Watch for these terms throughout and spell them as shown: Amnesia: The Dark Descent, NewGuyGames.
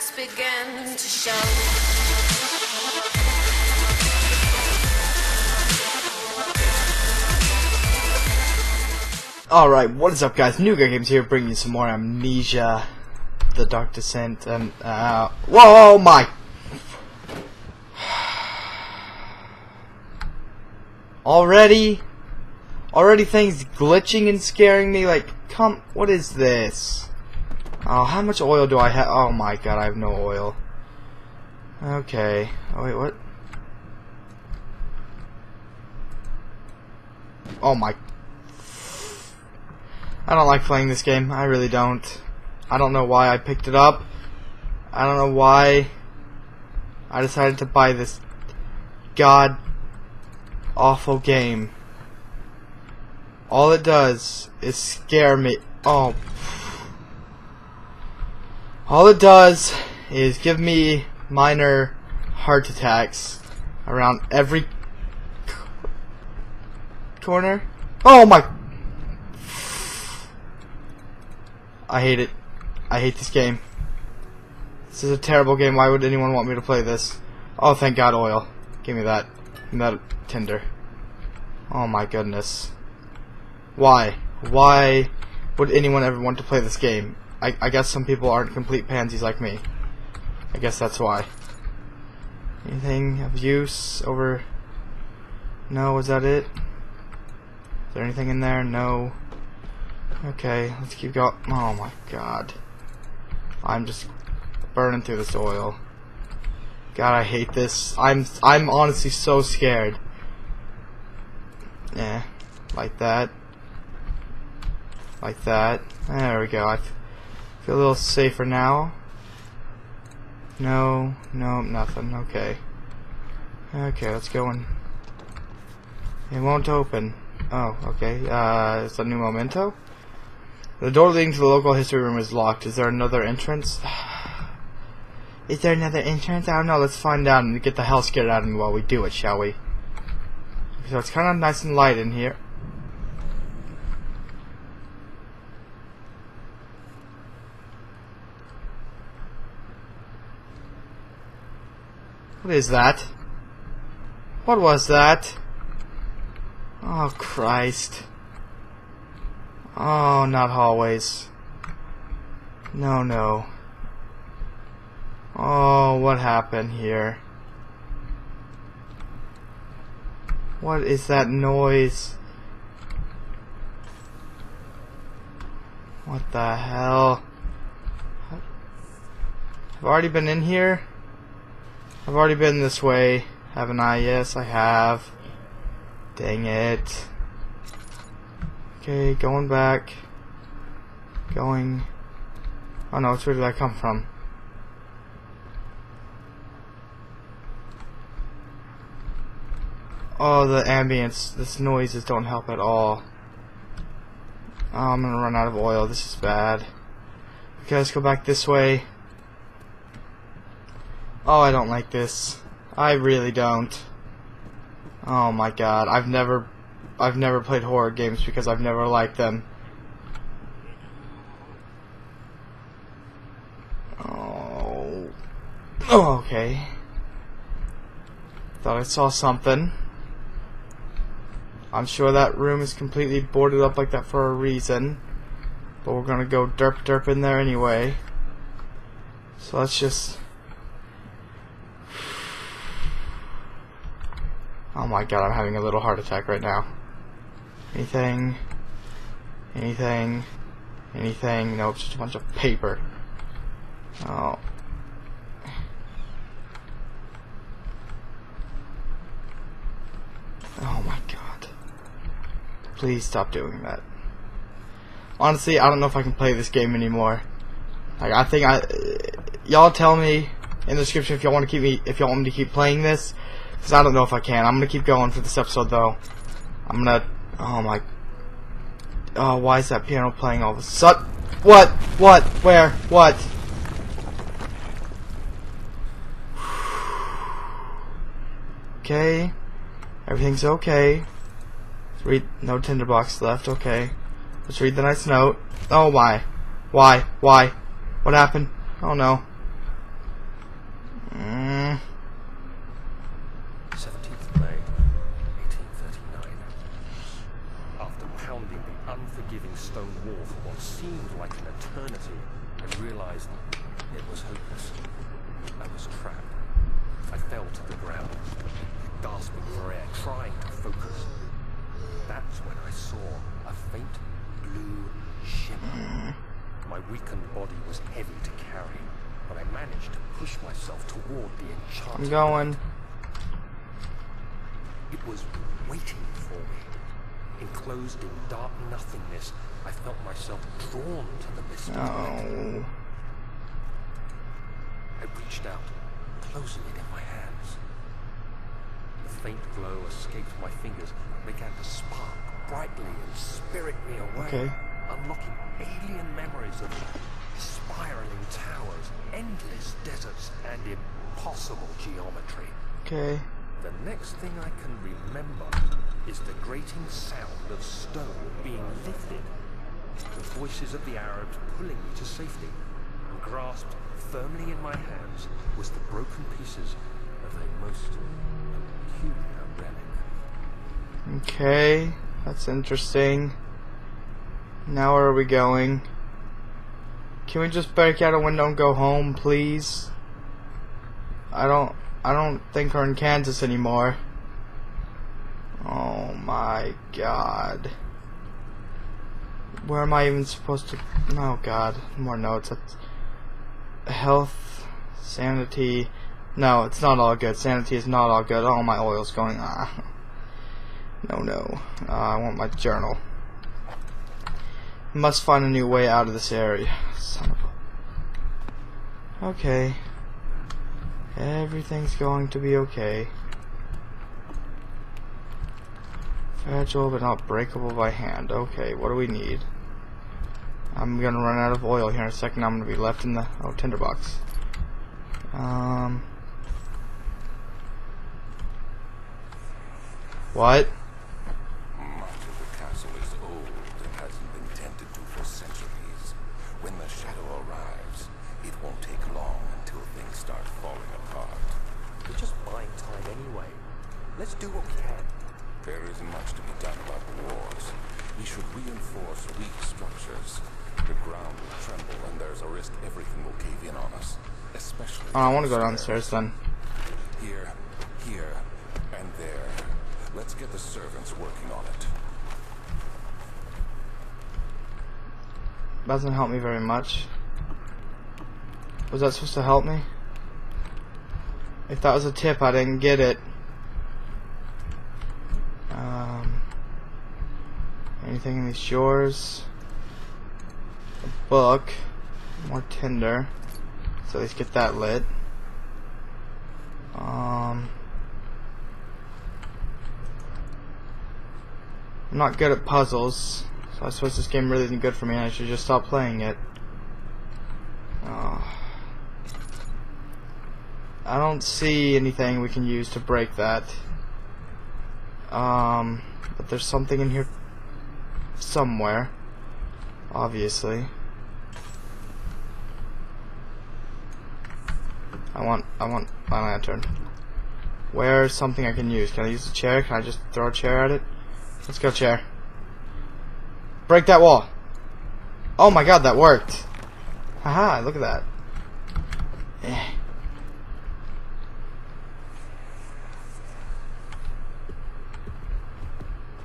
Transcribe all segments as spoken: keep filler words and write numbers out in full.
cracks began to show. Alright, what is up guys, NewGuyGames here, bringing you some more Amnesia: The Dark Descent, and uh... whoa, my! Already? Already things glitching and scaring me, like, come, what is this? Oh, how much oil do I have? Oh my god, I have no oil. Okay. Oh wait, what? Oh my. I don't like playing this game. I really don't. I don't know why I picked it up. I don't know why I decided to buy this god awful game. All it does is scare me. Oh. All it does is give me minor heart attacks around every corner. Oh my! I hate it. I hate this game. This is a terrible game. Why would anyone want me to play this? Oh, thank God, oil. Give me that. Give me that tinder. Oh my goodness. Why? Why would anyone ever want to play this game? I, I guess some people aren't complete pansies like me. I guess that's why. Anything of use over... No, is that it? Is there anything in there? No. Okay, let's keep going. Oh my god. I'm just burning through this oil. God, I hate this. I'm, I'm honestly so scared. Yeah, like that. Like that. There we go. I feel a little safer now. No, no, nothing. Okay. Okay, let's go in. It won't open. Oh, okay. Uh, it's a new memento. The door leading to the local history room is locked. Is there another entrance? Is there another entrance? I don't know. Let's find out and get the hell scared out of me while we do it, shall we? So it's kind of nice and light in here. What is that? What was that? Oh, Christ. Oh, not always. No, no. Oh, what happened here? What is that noise? What the hell? I've already been in here? I've already been this way, haven't I? Yes, I have. Dang it. Okay, going back. Going... Oh no, which way did I come from? Oh, the ambience. This noises don't help at all. Oh, I'm gonna run out of oil. This is bad. Okay, let's go back this way. Oh, I don't like this. I really don't. Oh my god, I've never I've never played horror games because I've never liked them. Oh, oh okay. Thought I saw something. I'm sure that room is completely boarded up like that for a reason. But we're gonna go derp derp in there anyway. So let's just... Oh my god, I'm having a little heart attack right now. Anything? Anything? Anything? Nope, just a bunch of paper. Oh. Oh my god. Please stop doing that. Honestly, I don't know if I can play this game anymore. Like, I think I... Y'all tell me in the description if y'all want to keep me... If y'all want me to keep playing this. Because I don't know if I can. I'm going to keep going for this episode, though. I'm going to... Oh, my... Oh, why is that piano playing all of a sudden? What? What? Where? What? Okay. Everything's okay. Let's read... No tinderbox left. Okay. Let's read the nice note. Oh, why? Why? Why? What happened? Oh, no. stone wall for what seemed like an eternity and realized it was hopeless. I was trapped. I fell to the ground, gasping for air, trying to focus. That's when I saw a faint blue shimmer. My weakened body was heavy to carry, but I managed to push myself toward the enchanted. I'm going. It was waiting for me. Enclosed in dark nothingness, I felt myself drawn to the mist. Oh. I reached out, closing it in my hands. The faint glow escaped my fingers and began to spark brightly and spirit me away, okay. Unlocking alien memories of spiraling towers, endless deserts, and impossible geometry. Okay. The next thing I can remember is the grating sound of stone being lifted, the voices of the Arabs pulling me to safety, and grasped firmly in my hands was the broken pieces of a most peculiar relic. Okay, that's interesting. Now where are we going? Can we just break out a window and go home, please? I don't... I don't think we're in Kansas anymore. Oh my god. Where am I even supposed to... Oh god, more notes. That's health, sanity... No, it's not all good. Sanity is not all good. Oh, my oil's going... Ah. No, no. Uh, I want my journal. Must find a new way out of this area. Son of a... Okay. Everything's going to be okay. Fragile but not breakable by hand. Okay, what do we need? I'm gonna run out of oil here in a second. I'm gonna be left in the oh tinderbox. Um. What? Much of the castle is old and hasn't been tended to for centuries. When the shadow arrives, it won't take long until things start falling apart. We're just buying time anyway. Let's do what we can. There isn't much to be done about the walls. We should reinforce weak structures. The ground will tremble and there's a risk everything will cave in on us. Especially... Oh, I want to go downstairs then. Here, here, and there. Let's get the servants working on it. Doesn't help me very much. Was that supposed to help me? If that was a tip, I didn't get it. Um, anything in these drawers? A book. More tinder. So let's get that lit. Um, I'm not good at puzzles, so I suppose this game really isn't good for me and I should just stop playing it. Oh. I don't see anything we can use to break that. Um, but there's something in here somewhere, obviously. I want, I want my lantern. Where's something I can use? Can I use a chair? Can I just throw a chair at it? Let's go, chair. Break that wall. Oh my god, that worked. Haha, look at that. Eh.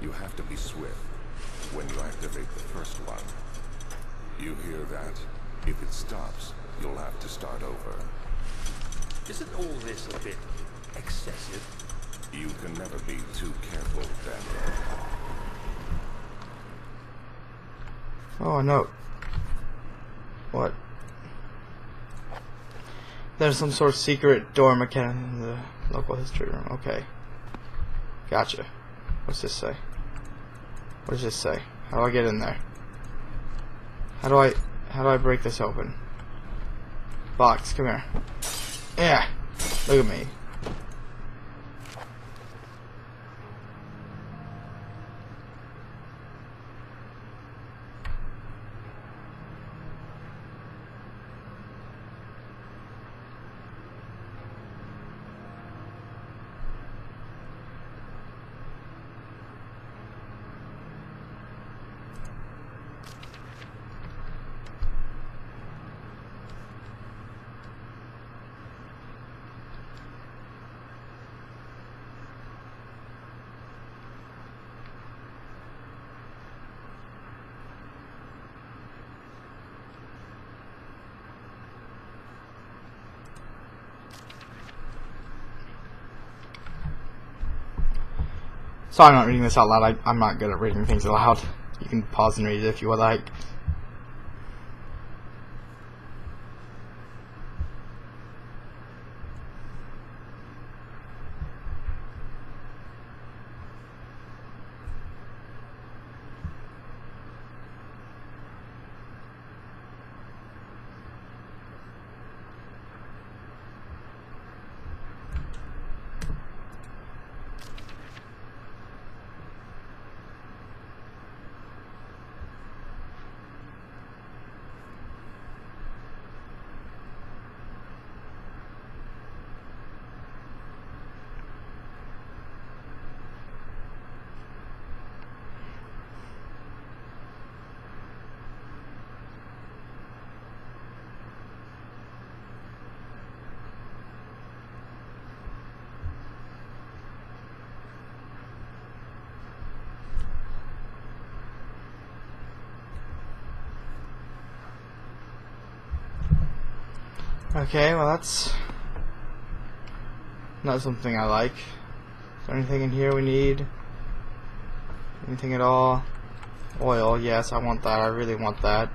You have to be swift when you activate the first one. You hear that? If it stops, you'll have to start over. Isn't all this a bit excessive? You can never be too careful, Daniel. Oh, no. What? There's some sort of secret door mechanism in the local history room. Okay. Gotcha. What's this say? What does this say? How do I get in there? How do I... How do I break this open? Box, come here. Yeah, look at me. Sorry I'm not reading this out loud, I, I'm not good at reading things aloud. You can pause and read it if you would like. Okay, well that's not something I like. Is there anything in here we need? Anything at all? Oil, yes, I want that. I really want that.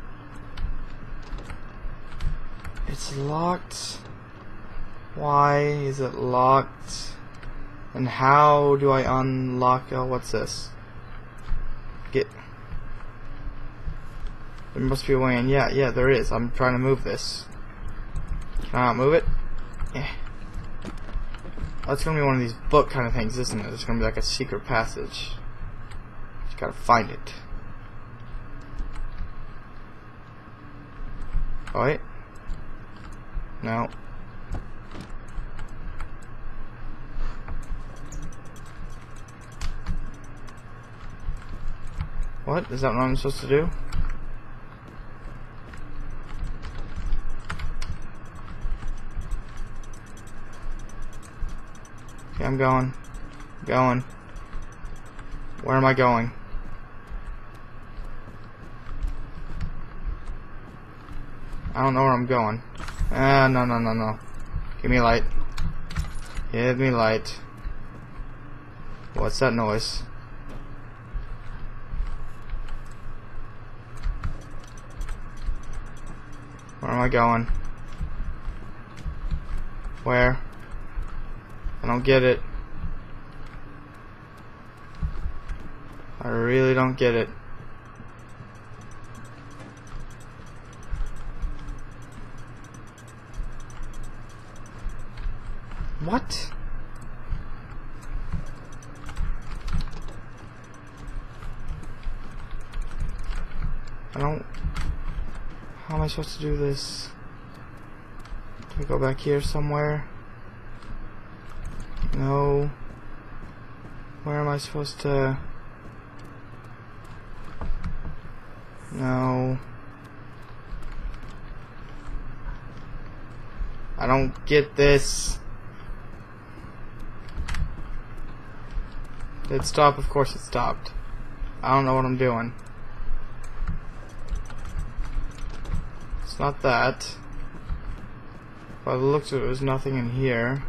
It's locked. Why is it locked? And how do I unlock? Oh, what's this? Get. There must be a way in. Yeah, yeah, there is. I'm trying to move this. Uh, move it. Yeah. That's gonna be one of these book kind of things, isn't it? It's gonna be like a secret passage. Just gotta find it. Oh, wait. No. What? Is that what I'm supposed to do? I'm going. Going. Where am I going? I don't know where I'm going. Ah, no, no, no, no. Give me light. Give me light. What's that noise? Where am I going? Where? I don't get it. I really don't get it. What? I don't... How am I supposed to do this? Can we go back here somewhere? No. Where am I supposed to? No. I don't get this. Did it stop? Of course it stopped. I don't know what I'm doing. It's not that. By the looks of it, there's nothing in here.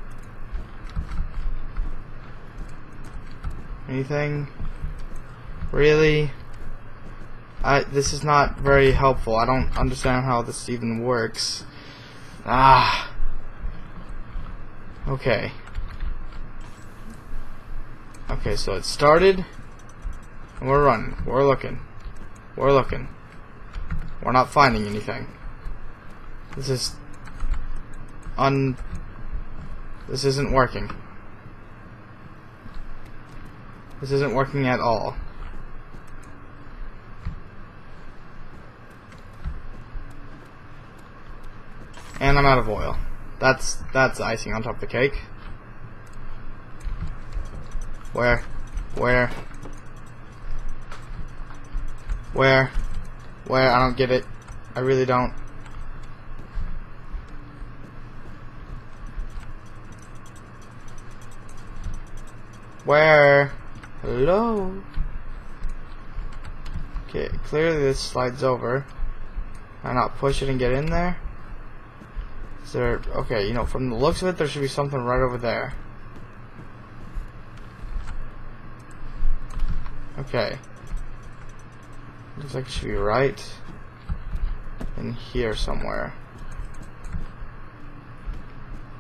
Anything? Really? I, this is not very helpful. I don't understand how this even works. Ah. Okay. Okay, so it started. And we're running. We're looking. We're looking. We're not finding anything. This is... Un... This isn't working. This isn't working at all. And I'm out of oil. That's that's icing on top of the cake. Where? Where? Where? Where? I don't get it. I really don't. Where? Hello? Okay, clearly this slides over. Can I not push it and get in there? Is there... Okay, you know, from the looks of it, there should be something right over there. Okay. Looks like it should be right in here somewhere.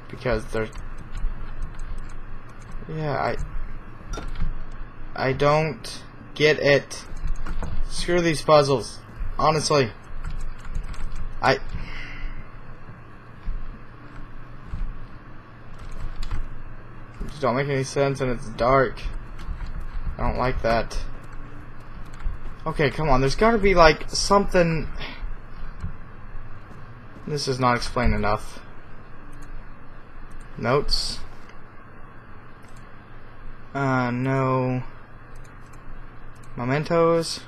Because they're... Yeah, I... I don't get it. Screw these puzzles. Honestly. I... don't make any sense, and it's dark. I don't like that. Okay, come on, there's gotta be like something. This is not explained enough. Notes. Uh, no mementos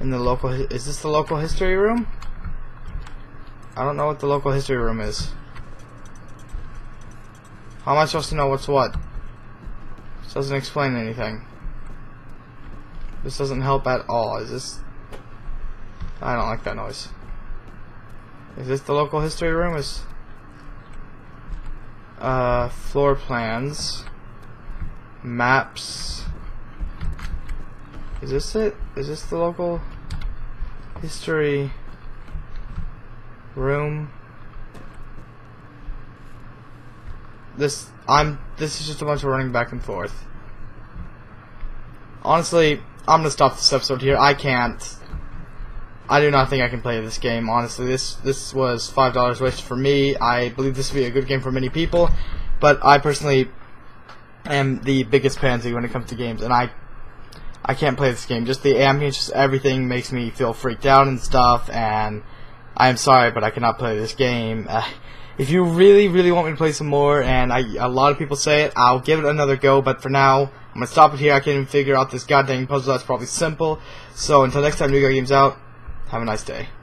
in the local. Is this the local history room? I don't know what the local history room is. How am I supposed to know what's what? This doesn't explain anything. This doesn't help at all. Is this... I don't like that noise. Is this the local history room? Is... Uh, floor plans. Maps. Is this it? Is this the local history room? This I'm this is just a bunch of running back and forth. Honestly, I'm gonna stop this episode here. I can't. I do not think I can play this game, honestly. This this was five dollars wasted for me. I believe this would be a good game for many people, but I personally am the biggest pansy when it comes to games, and I I can't play this game. Just the ambience, just everything makes me feel freaked out and stuff, and I am sorry, but I cannot play this game. Uh, If you really, really want me to play some more, and I, a lot of people say it, I'll give it another go, but for now, I'm going to stop it here. I can't even figure out this goddamn puzzle. That's probably simple. So until next time, NewGuyGames out. Have a nice day.